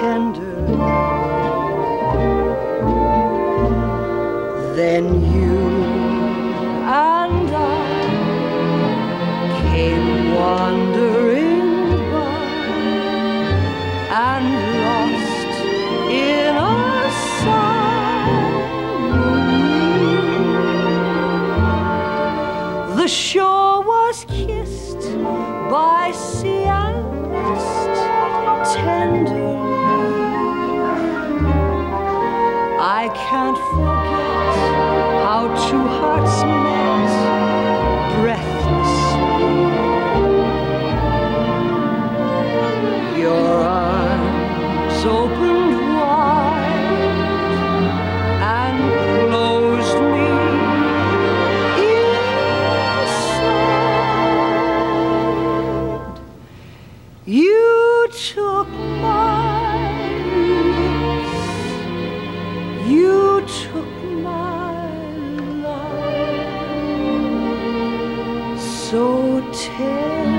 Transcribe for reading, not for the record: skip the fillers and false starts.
tenderly, then you and I came wandering by and lost in our silence. The shore was kissed by sea and mist, tenderly. I can't forget how two hearts met, breathless. Your arms opened wide and closed me inside. You took my You took my love, so tender.